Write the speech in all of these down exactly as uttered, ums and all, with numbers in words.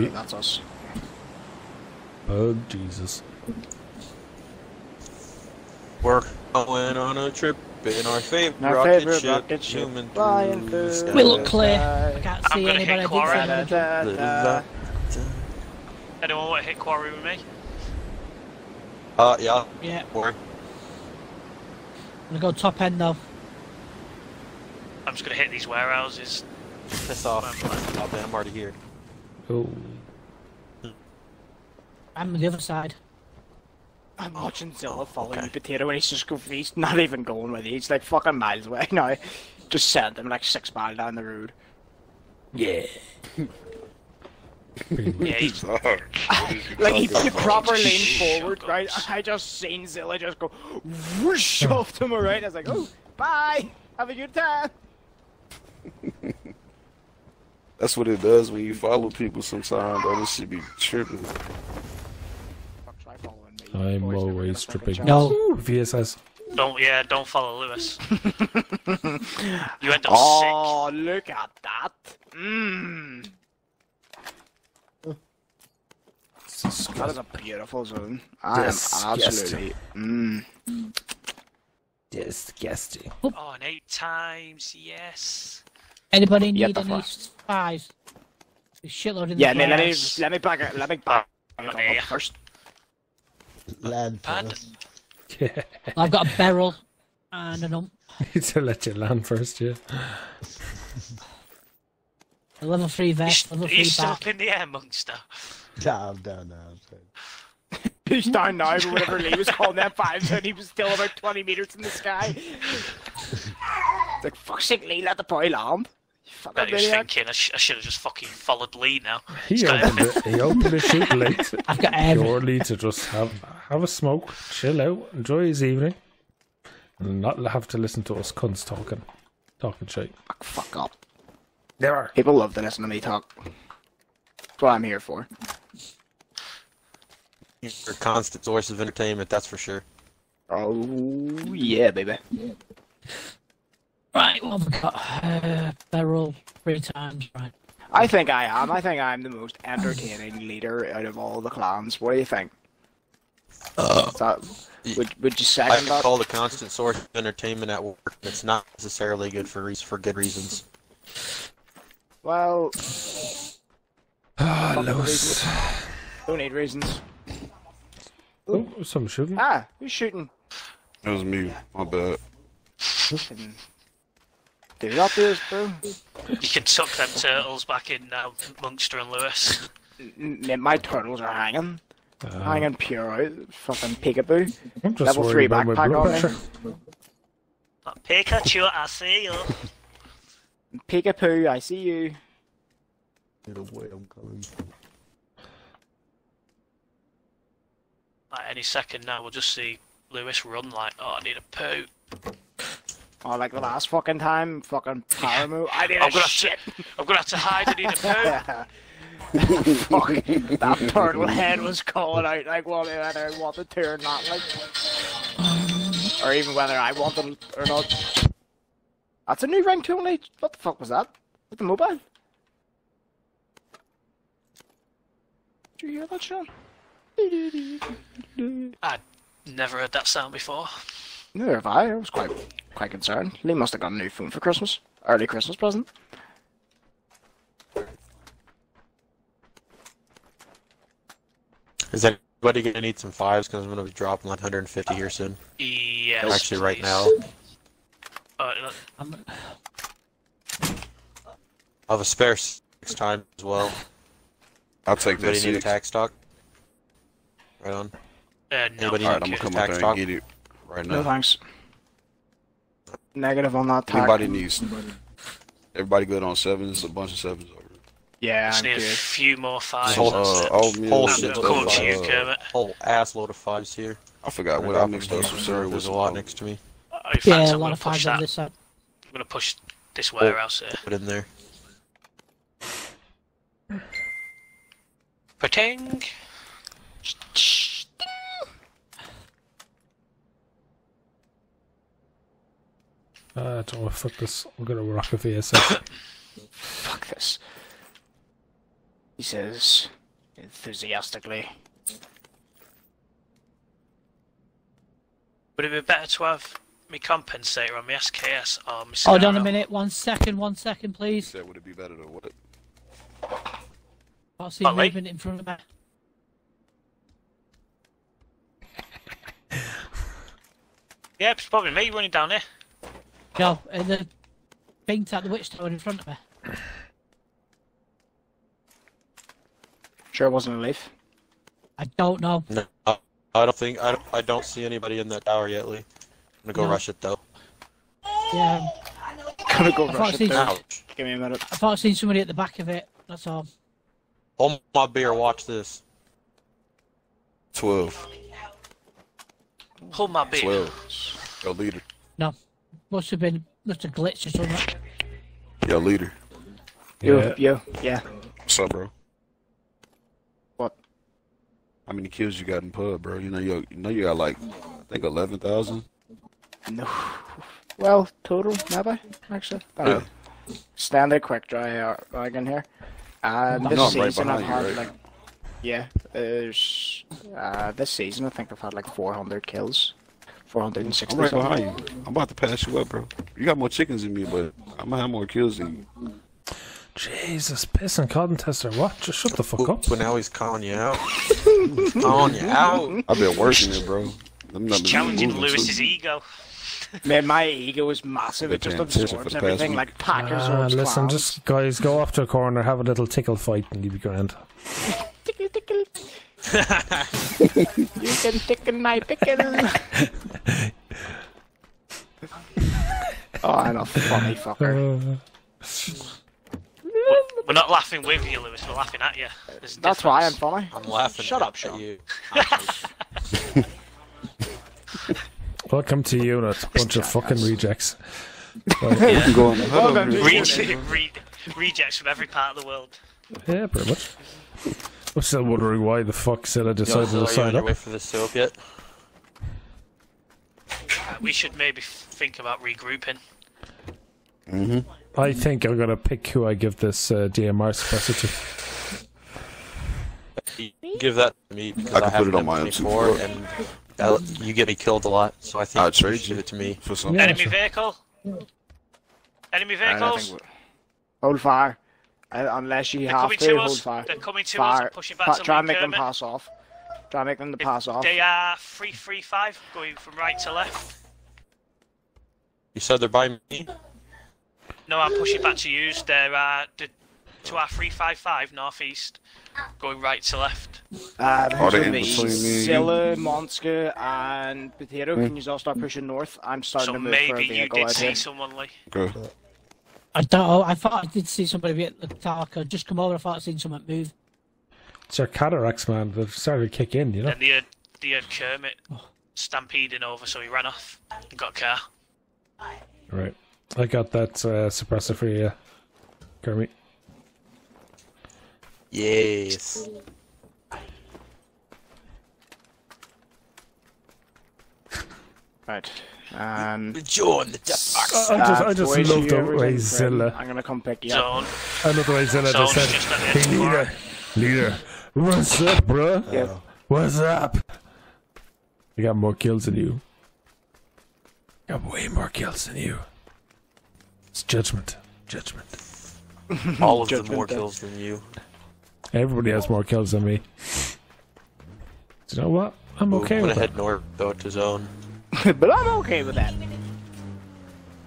Yeah, yeah, that's us. Oh, Jesus. We're going on a trip in our favorite, our rocket, favorite ship, rocket ship, human flying through. We look clear. I can't I'm see anybody. Da, da, da. Anyone want to hit quarry with me? Uh, yeah. Yeah. Quarry. I'm gonna go top end though. I'm just gonna hit these warehouses. Piss off. Oh, man, I'm already here. Oh. I'm on the other side. I'm watching Zilla following okay. Potato and he's just he's not even going with it. He's like fucking miles away. No, just sent him like six miles down the road. Yeah. Yeah, he's like he put the proper lane forward, right? I just seen Zilla just go whoosh off to my right. I was like, oh, bye, have a good time. That's what it does when you follow people sometimes. Though this should be tripping. I'm Boys always tripping. No, V S S. Don't, yeah, don't follow Lewis. You end up oh, sick. Oh, look at that. Mmm. That is a beautiful zone. I Disgusting. am absolutely. Mmm. Disgusting. Oh, and eight times, yes. Anybody need any spies? Shitload in yeah, the Yeah, let me, let me back it. Let me back it okay. up first. Landfall. Yeah. I've got a barrel and an ump. To let you land first, yeah. A level three vest, level three back. He's stuck in the air, monster. Calm down now. He's down now, but whenever Lee was calling that fives and he was still about twenty meters in the sky. It's like, fuck's sake, Lee, let the boy land. I was thinking I, sh I should have just fucking followed Lee now. He opened it. He opened the shoot late. I've got everything. To just have have a smoke, chill out, enjoy his evening, and not have to listen to us cunts talking, talking shit. Fuck, fuck up. There are people love to listen to me talk. That's what I'm here for. You're a constant source of entertainment, that's for sure. Oh yeah, baby. Yeah. Right, well, I've got uh, barrel three times, right. I think I am. I think I'm the most entertaining leader out of all the clans. What do you think? Uh, that, would, would you second that? I call the constant source of entertainment at work. It's not necessarily good for, for good reasons. Well... Ah, Lewis. Don't need reasons. Ooh. Oh, someone's shooting. Ah, who's shooting? That was me. My bad. Do not do this, bro. You can tuck them turtles back in now, Monster and Lewis. My turtles are hanging. Uh, hanging pure out. Fucking peekaboo. Level three backpack on me. Pikachu, I see you. Peekaboo, I see you. Get away, I'm coming. Like any second now, we'll just see Lewis run like, oh, I need a poo. Oh, like the last fucking time, fucking Paramoo. I did I'm gonna shit. Have to, I'm gonna have to hide and eat a poo. Fuck, that turtle head was calling out like whether I wanted to or not, like, or even whether I wanted or not. That's a new ringtone, like, what the fuck was that? With the mobile? Do you hear that sound? I'd never heard that sound before. Neither have I. I was quite, quite concerned. Lee must have got a new phone for Christmas. Early Christmas present. Is anybody gonna need some fives? Because I'm gonna be dropping like one hundred fifty here soon. Yes. Actually, please. Right now. Uh, I'm... I have a spare six times as well. I'll take this. Anybody need a tag stock? Right on. Uh, no. Anybody right, need I'm gonna come tag up stock? And get it. Right now. No thanks. Negative on that. Everybody needs. Everybody good on sevens. A bunch of sevens over. Yeah, I need a few more fives. Whole, uh, whole, whole shit load of, you, uh, whole ass load of fives here. I forgot what I mixed up. Sorry, there's a lot next to me. Uh, in fact, yeah, I'm a lot of fives on this side. I'm gonna push this warehouse oh, here. Put in there. Pretang. Uh, I don't want to fuck this. I'm gonna rock a V S S. Fuck this. he says enthusiastically. Would it be better to have me compensator on my S K S or my Scarab? Hold on a minute, one second, one second, please. So would it be better to what? I'll see you movement in front of me. Yeah, it's probably me running down here. No, uh, the thing's at the witch tower in front of me. Sure, it wasn't a leaf. I don't know. No, I, I don't think I don't. I don't see anybody in that tower yet, Lee. I'm gonna go no. rush it though. Yeah. I'm gonna go I rush it now. Give me a minute. I thought I seen somebody at the back of it. That's all. Hold my beer. Watch this. Twelve. Hold my beer. Twelve. Your leader. No. Must have been just a glitch or something. Your leader. Yo, yeah. yo, yeah. What's up, bro? What? How many kills you got in pub, bro? You know, you know, you got like, I think eleven thousand. No. Well, total, never actually. Yeah. Standard quick dry wagon here. Uh, this no, season right I've had right. like, yeah, there's, uh, this season I think I've had like four hundred kills, four hundred sixty. I'm right behind you. I'm about to pass you up, bro. You got more chickens than me, but I'm gonna have more kills than you. Jesus, pissing cotton tester, what? Just shut the fuck up. But now he's calling you out. Calling you out. I've been working it, bro. He's challenging Lewis's ego. Man, my ego is massive. It just absorbs everything like pack absorbs uh, Listen, clowns. Just guys, go off to a corner, have a little tickle fight, and you'll be grand. Tickle, tickle. You can tickle my pickle. Oh, I'm a funny fucker. We're not laughing with you, Lewis. We're laughing at you. That's difference. Why I'm funny. I'm laughing. Shut at up, Sean. You. Welcome to unit, bunch of fucking rejects. Right. Yeah. Go on. Well, Rege re rejects from every part of the world. Yeah, pretty much. I'm still wondering why the fuck Silla decided to sign up. Wait for the soap yet? Uh, we should maybe think about regrouping. Mm-hmm. I think I'm gonna pick who I give this uh, D M R suppressor to. You give that to me because I, can I have put it on my before and. I'll, you get me killed a lot, so I think I'll trade you it to me. For some. Enemy yeah. vehicle? Enemy vehicles? Hold fire. Uh, unless you They're have to, hold us. fire. They're coming to fire. us, pushing back pa to Try and make Kermit. them pass off. Try and make them to if pass off. They are three three five, going from right to left. You said they're by me? No, I'm pushing back to you. They're uh, the, to our three five five northeast. Going right to left. Uh, there's going to be Silla, Monska, and Potato. Can you all start pushing north? I'm starting so to move for a vehicle. So maybe you did see someone, Lee. Go. I don't know. I thought I did see somebody at the Tarka. Just come over. I thought I'd seen someone move. It's our cataracts, man. They've started to kick in, you know? Then they had, they had Kermit stampeding over, so he ran off and got a car. Right. I got that uh, suppressor for you, Kermit. Yes. Right. Um. Join the box. I just, I just love the way Zilla. I'm gonna come pick you up. I love the way Zilla just said, "Hey leader, leader, what's up, bro? Yeah. What's up? I got more kills than you. I got way more kills than you. It's judgment, judgment. All of them more kills than you." Everybody has more kills than me. Do you know what? I'm okay Ooh, with that. I'm gonna head north, though, to zone. But I'm okay with that.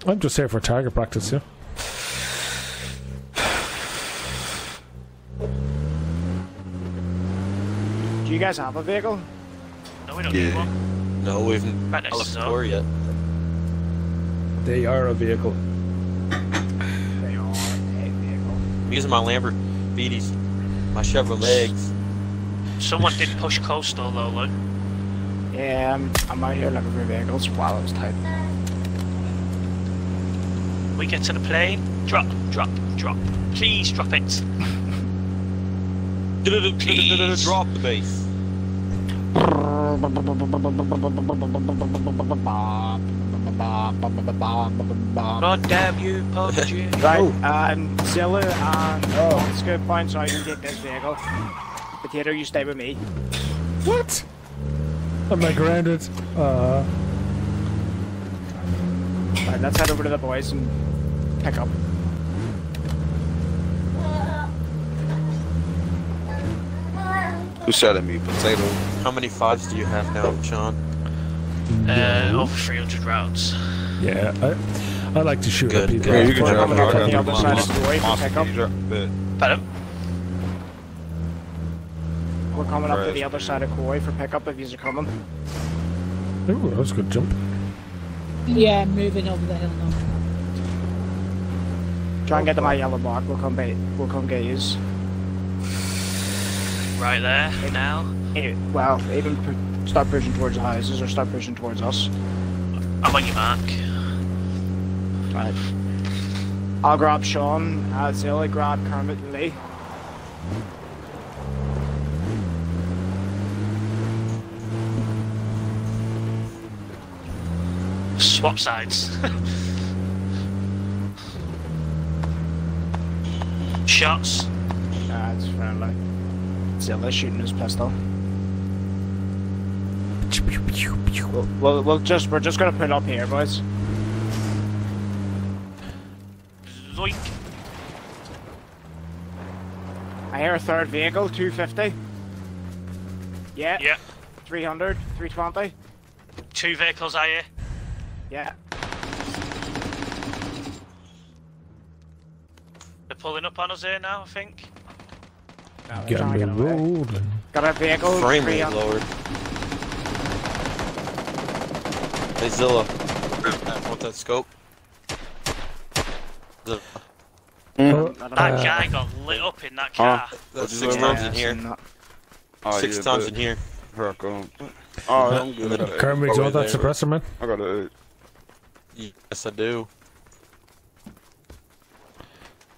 I'm just here for target practice, yeah? Do you guys have a vehicle? No, we don't yeah. need one. No, we haven't got a store yet. They are a vehicle. They are a vehicle. I'm using my Lamborghinis. My Chevrolets. Someone did push coastal though, look. Yeah, I'm, I'm out here looking for vehicles. Wow, that was tight. We get to the plane. Drop, drop, drop. Please drop it. Please. Drop the base. God damn you, P U B G. Right, um, Zilla and oh. Scoop points so I can take this vehicle. Potato, you stay with me. What? I'm like grounded. Uh. Right, let's head over to the boys and pick up. Who shot at me, Potato? How many fives do you have now, Sean? Uh, over three hundred rounds. Yeah, I, I like to shoot good, at people. Yeah, you can drop the hard on the other side of the way for pickup. We're coming up to the other side of Kauai for pickup if you're coming. Ooh, that was a good jump. Yeah, moving over the hill now. Try and get to my yellow mark, we'll come, bait. We'll come get yous. Right there, it, now? It, well, even pr start pushing towards the houses or start pushing towards us. I'm on your mark. Right. I'll grab Sean, uh, Zilly, grab Kermit and Lee. Swap sides. Shots. Nah, it's friendly. Zilla shooting his pistol. We'll, we'll, we'll just, we're just gonna put up here, boys. Zoink. I hear a third vehicle, two fifty. Yeah. Yeah. three hundred, three twenty. Two vehicles, I hear. Yeah. They're pulling up on us here now, I think. No, get on the road. Got a vehicle. Frame me, Lord. Hey Zilla, want that scope? Zilla. Mm. That uh, guy got lit up in that car. Uh, That's six times in here. Not... Oh, six yeah, times in here. Here I come. Oh, I'm good. Kermit, do you want that suppressor, man? I got it. Yes, I do.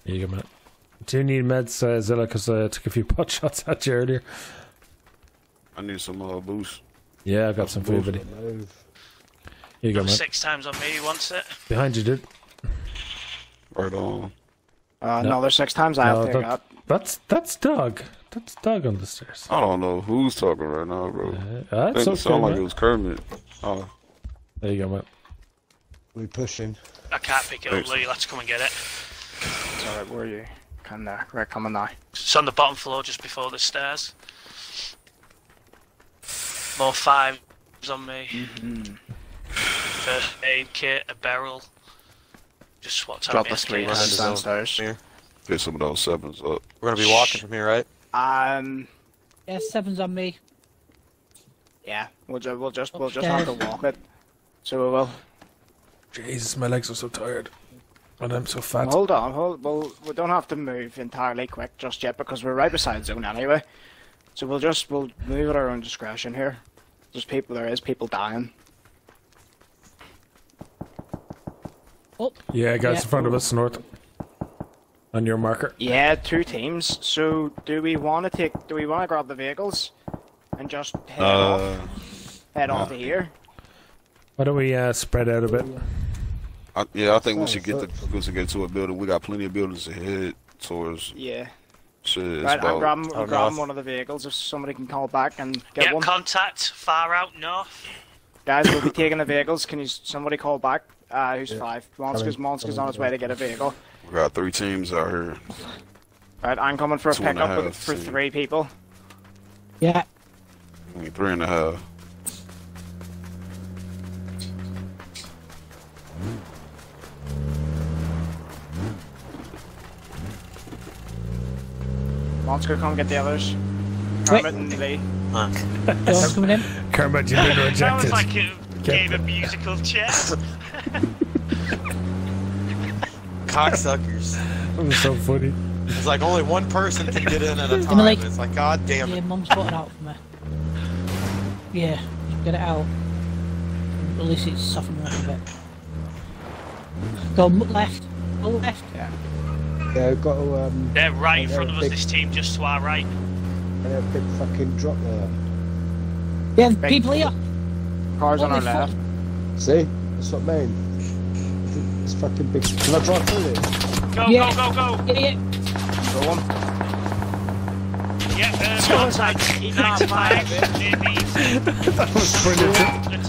Here you go, man. Do you need meds, uh, Zilla, because I uh, took a few pot shots at you earlier. I need some uh, boost. Yeah, I got some food, buddy. Here you go, man. Six times on me, once it. Behind you, dude. Right on. Uh, no. no, there's six times I no, have to that, That's That's Doug. That's Doug on the stairs. I don't know who's talking right now, bro. Uh, uh, that's okay, it sounded like it was Kermit. Oh. There you go, man. We pushing. I can't pick it up, Lee. Let's come and get it. It's alright, where are you? Come there, right, come on now. It's on the bottom floor just before the stairs. More fives on me. Mm-hmm. First aid kit, a barrel. Just swapped out. Drop the screen downstairs. Get some of those sevens up. We're gonna be walking from here, right? Um. Yeah, sevens on me. Yeah, we'll just we'll just we'll just have to walk it. So we will. Jesus, my legs are so tired. And I'm so fat. Hold on, hold. Well, we don't have to move entirely quick just yet because we're right beside zone anyway. So we'll just we'll move at our own discretion here. There's people. There is people dying. Oh. Yeah, guys, yeah. In front of us, north. On your marker. Yeah, two teams. So do we want to take? Do we want to grab the vehicles and just head uh, off? Head nah. off to here. Why don't we uh, spread out a bit? I, yeah, I think once you get the once you get to a building, we got plenty of buildings to head towards. Yeah. Shit, right, I'm grabbing, I'm grabbing one of the vehicles if somebody can call back and get yep, one. Contact far out north. Guys, we'll be taking the vehicles. Can you somebody call back? Uh, who's yeah. five? Monska's Monska's on his way to get a vehicle. We got three teams out here. Right, I'm coming for a Two pickup a half, for see. three people. Yeah. Three and a half. Monster, come get the others. Kermit and Lee. Huh. coming in. Kermit, you've been rejected. That was like a game of musical chairs. Cocksuckers. That was so funny. It's like only one person can get in at a time. Like, it's like, God damn it. Yeah, Mum's got it out for me. Yeah, get it out. At least it's softening up a bit. Go left. Go left. Yeah. Yeah, we've got to, um, they're right in front of us, big, this team, just to our right. They're a big fucking drop there. Yeah, people here. Cars on our left. See? What's up, mate? It's fucking big. Can I drive through it? Go, yeah. go, go, go! Idiot! Go on. Yeah, uh, contact. He's out by near me. That was brilliant.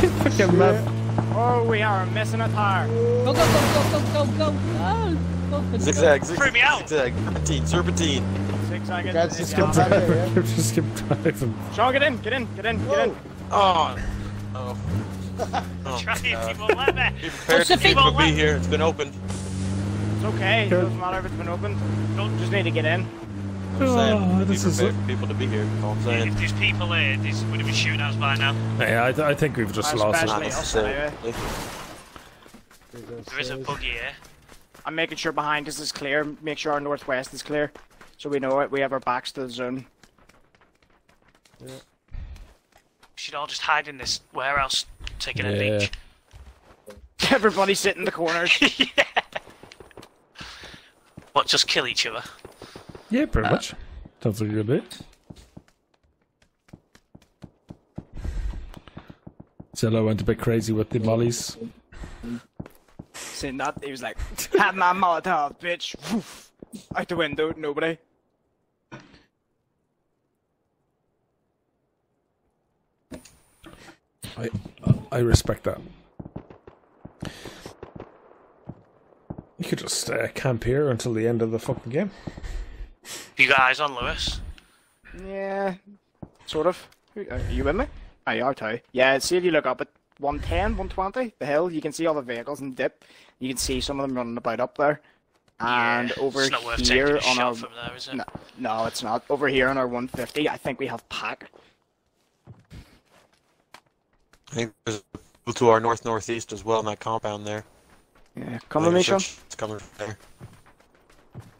Fucking fucking man. Oh, we are messing up hard. Go, go, go, go, go, go, go! No! Zigzag, zigzag, free me out. Zigzag, serpentine, serpentine. Zigzag, guys, just skip driving. Just skip driving. Sean, get in, get in, get in, get in. Oh, oh. oh. Try it, he won't let me. Be prepared, he won't be here. It's been opened. It's okay. It doesn't matter if it's been opened. Don't just need to get in. I'm saying, oh, this is for people to be here. All I'm saying. Yeah, if there's people here, these would have been shooting us by now. Yeah, I, I think we've just lost it. Anyway. There is a buggy here. I'm making sure behind us is clear. Make sure our northwest is clear, so we know it. We have our backs to the zone. Yeah. We should all just hide in this warehouse, taking yeah. a leak. Everybody sit in the corners. yeah. What? Just kill each other. Yeah, pretty uh, much. Sounds like a good bit. Zello went a bit crazy with the mollies. Saying that, he was like, have my Molotov, bitch. Woof. Out the window, nobody. I, I respect that. You could just uh, camp here until the end of the fucking game. You got eyes on Lewis? Yeah, sort of. Are you with me? Oh, you are too. Yeah, see if you look up at one ten, one twenty, the hill, you can see all the vehicles and dip. You can see some of them running about up there. And yeah, over it's not worth here on our from there, is it? No, no, it's not. Over here on our one fifty, I think we have pack. I think there's to our north northeast as well in that compound there. Yeah, come with me, Sean. It's coming from there.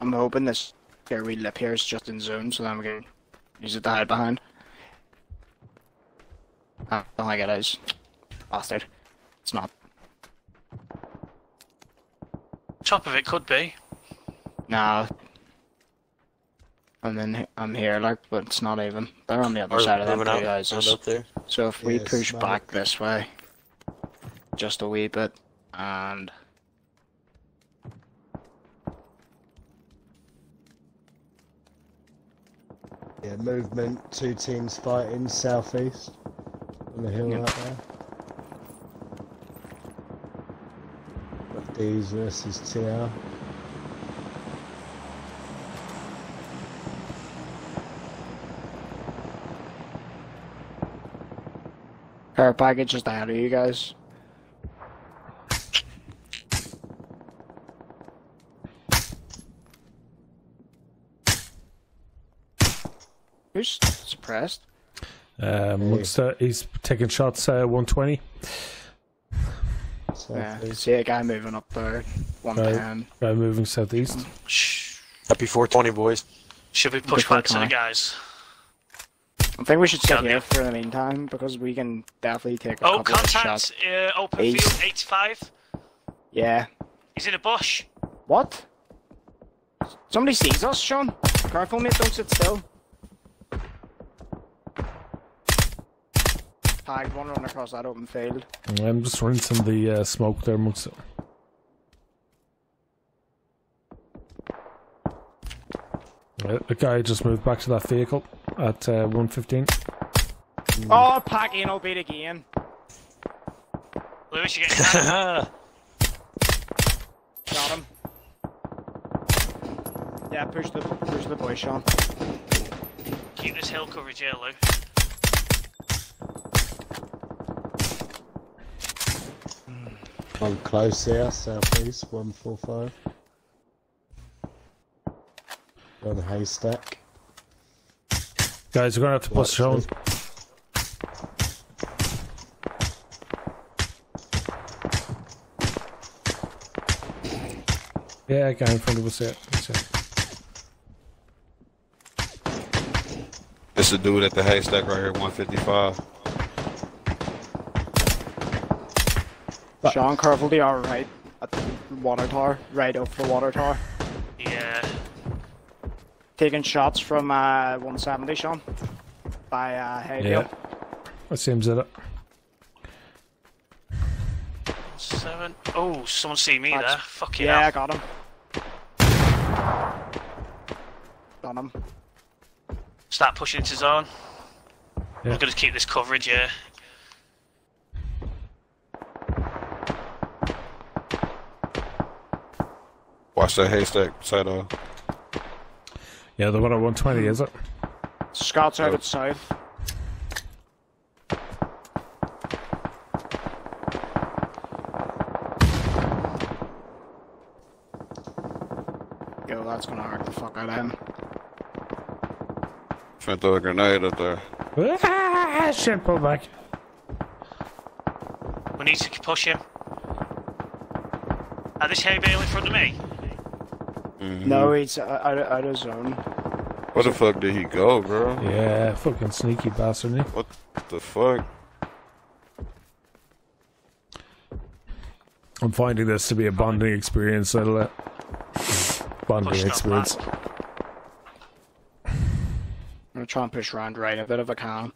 I'm hoping this here we lip here is just in zone, so then we can use it to hide behind. I don't think it is. Bastard. It's not. Top of it could be. Nah. And then I'm here, like, but it's not even. They're on the other or side of them, guys. So if yeah, we push back it. this way, just a wee bit, and yeah, movement. Two teams fighting southeast on the hill yeah. out there. These versus T R. Our package is down to you guys. Who's suppressed? Um, looks uh, he's taking shots uh, one twenty. Yeah, I see a guy moving up there. One down. Guy moving southeast. Shh. Happy four twenty, boys. Should we push back to the guys? I think we should sit here for the meantime because we can definitely take a oh, couple of shots. Oh, contact! Uh, open East. Field, eighty-five. Yeah. He's in a bush. What? Somebody sees us, Sean. Careful, mate. Don't sit still. Tagged one run across that open field. I'm just rinsing the uh, smoke there amongst it. Yeah, the guy just moved back to that vehicle at uh, one fifteen. Oh, pack in, I'll beat again. Lewis, you get shot. Got him. Yeah, push the, push the boy, Sean. Keep this hill coverage here, Luke. I'm close here, southeast, one forty-five. Go on the haystack. Guys, we're gonna have to push Sean. Yeah, go in front of us here. This is a dude at the haystack right here, one fifty-five. Sean, careful they are right at the water tower, right over the water tower. Yeah. Taking shots from uh, one seventy, Sean. By uh, Hayfield. Yeah. That seems it. Seven. Oh, someone see me That's... there. Fuck yeah. Yeah, I got him. Done him. Start pushing into zone. Yeah. I'm gonna keep this coverage here. Watch that haystack side on. Yeah, the one at one twenty, is it? Scouts over the side. Yo, that's gonna hurt the fuck out of him. Trying to throw a grenade up there. Ah, shit, pull back. We need to push him. Are this hay bale in front of me? Mm-hmm. No, it's out of, out of zone. Where the fuck did he go, bro? Yeah, fucking sneaky bastard. What the fuck? I'm finding this to be a bonding experience, that'll it. Bonding experience. Back. I'm gonna try and push round right a bit if I can.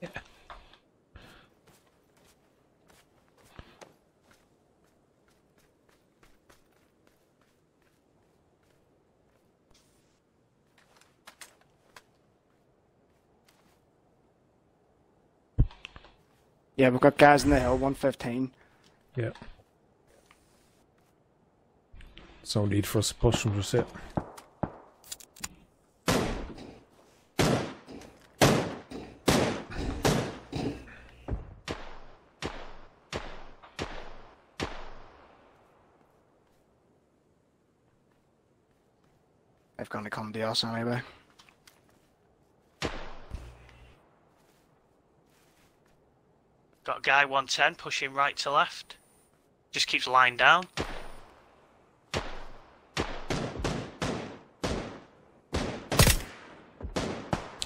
Yeah. Yeah, we've got guys in the hill, one fifteen. Yeah. So no need for us to push them, just it. They've gone to come to us anyway. Got a guy one ten pushing right to left. Just keeps lying down.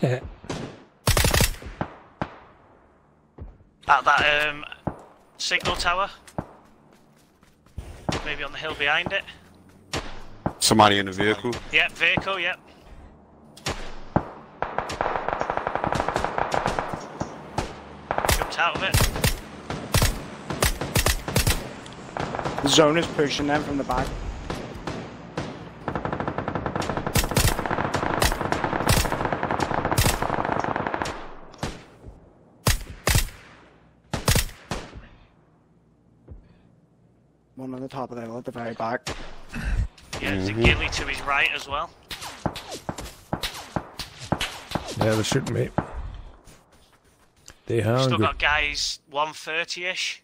Yeah. At that um signal tower. Maybe on the hill behind it. Somebody in the vehicle? Yep, vehicle, yep. Jumped out of it. The zone is pushing them from the back. One on the top of the hill at the very back. Yeah, there's a ghillie to his right as well. Yeah, they're shooting me. They have. Still got guys one thirty-ish.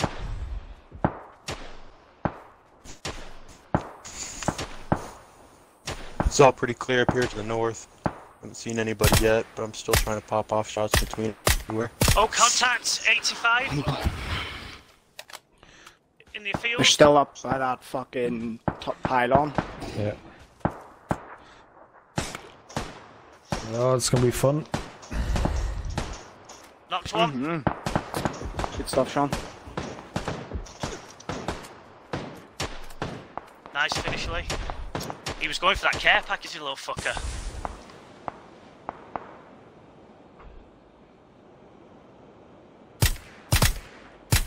It's all pretty clear up here to the north. Haven't seen anybody yet, but I'm still trying to pop off shots between everywhere. Oh, contact! eighty-five! In the field? They're still up by that fucking top pylon. Yeah. Oh, it's gonna be fun. Knocked one. Mm-hmm. Good stuff, Sean. Nice finish, Lee. He was going for that care package, you little fucker.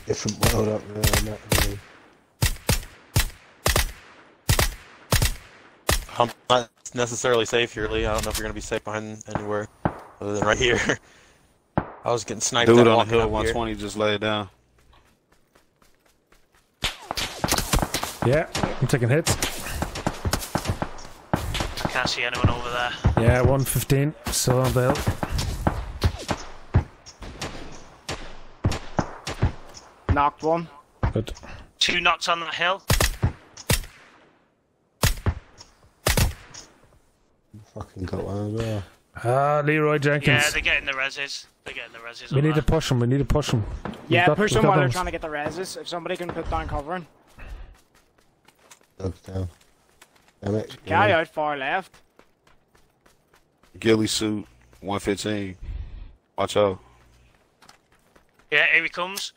Different world up there, not really. I'm not necessarily safe here, Lee. I don't know if you're going to be safe behind anywhere other than right here. I was getting sniped. Dude on the hill, one twenty just laid down. Yeah, I'm taking hits. I can't see anyone over there. Yeah, one fifteen, still on the hill. Knocked one. Good. Two knocks on that hill. Fucking got one as well. Ah, Leroy Jenkins. Yeah, they're getting the reses. They're getting the reses. We need that. to push them, we need to push them. Yeah, got, push them while they're trying to get the reses. If somebody can put down covering. Look down. Guy out far left. Ghillie suit, one fifteen. Watch out. Yeah, here he comes.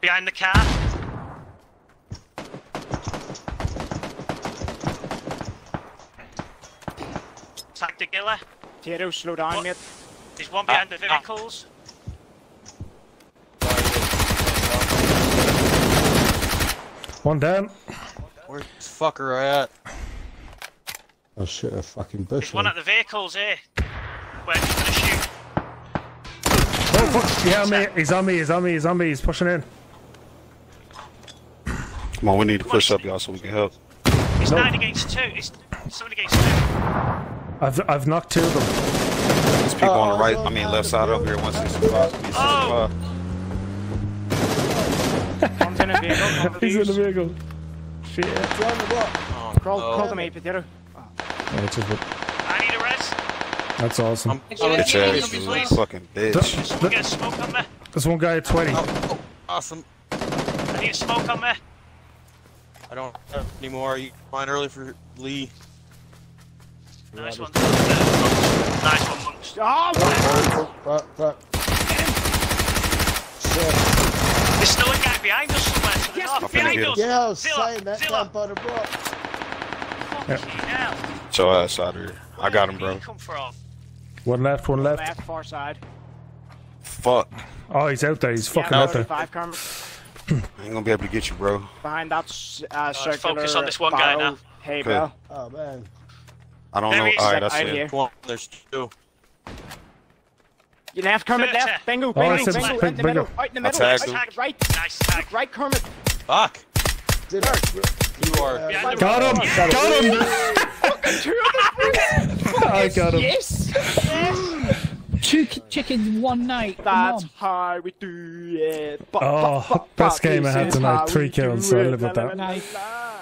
Behind the car. attacked the gilly. Tiro, slow down, what? Mate. There's one behind ah, the vehicles. Ah. One down. Where the fuck are I at? Oh shit, a fucking bush. There's one at the vehicles, eh? Where he's gonna shoot. Oh fuck, behind me. He's on me, he's on me, he's on me, he's pushing in. Come on, we need to push up, y'all, so we can help. It's no. nine against two. It's seven against two. I've I've knocked two of them. There's people oh, on the right. I mean, left side over here. One sixty five. Oh. One's in a vehicle. He's in the vehicle. Shit. Oh, crawl, no. crawl to me, Potato. Oh. Yeah, I need a rest. That's awesome. I'm, I'm gonna get you, fucking bitch. Look at smoke on me. There's one guy at twenty. Oh, oh, awesome. I need a smoke on me. I don't have any more. You mine early for Lee. Nice one. Nice one, Monks. Oh, my God. There's still a guy behind us somewhere. To the yes, north. Behind us. Yeah, I was saying that guy by the block. Fucking hell. So, uh, side here. I got him, bro. Come from? One left, one left. Left, far side. Fuck. Oh, he's out there. He's yeah, fucking out there. Five I ain't gonna be able to get you, bro. Behind that uh, circular. Focus on this one guy now. Hey, bro. Oh man. I don't there know. Alright, I see it. Well, there's two. You left, Kermit. Left. Bingo. Bingo. Oh, bingo. Bingo. Bingo. Right, bingo. Right in the middle. Right in the middle. Attack. Right. Nice attack. Right, Kermit. Fuck. Did you are. Yeah, got him. Yeah. Got him. I got him. Yes. Yes. Two chickens one night. That's how we do it. But, oh, but, but, best game I had tonight. Three kills, so I live with that.